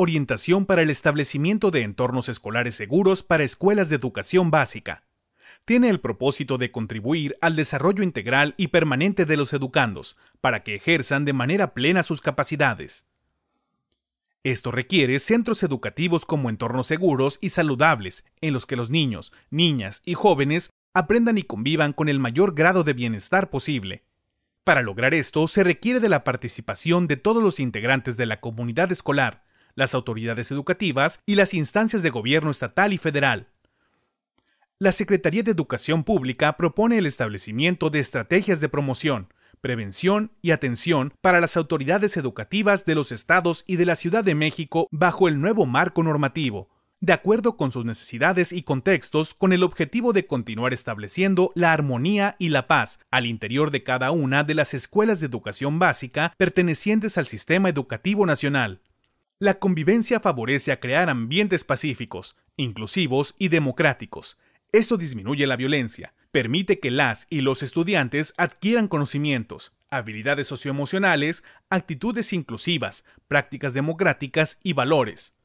Orientación para el establecimiento de entornos escolares seguros para escuelas de educación básica. Tiene el propósito de contribuir al desarrollo integral y permanente de los educandos, para que ejerzan de manera plena sus capacidades. Esto requiere centros educativos como entornos seguros y saludables, en los que los niños, niñas y jóvenes aprendan y convivan con el mayor grado de bienestar posible. Para lograr esto, se requiere de la participación de todos los integrantes de la comunidad escolar, las autoridades educativas y las instancias de gobierno estatal y federal. La Secretaría de Educación Pública propone el establecimiento de estrategias de promoción, prevención y atención para las autoridades educativas de los estados y de la Ciudad de México bajo el nuevo marco normativo, de acuerdo con sus necesidades y contextos, con el objetivo de continuar estableciendo la armonía y la paz al interior de cada una de las escuelas de educación básica pertenecientes al sistema educativo nacional. La convivencia favorece a crear ambientes pacíficos, inclusivos y democráticos. Esto disminuye la violencia, permite que las y los estudiantes adquieran conocimientos, habilidades socioemocionales, actitudes inclusivas, prácticas democráticas y valores.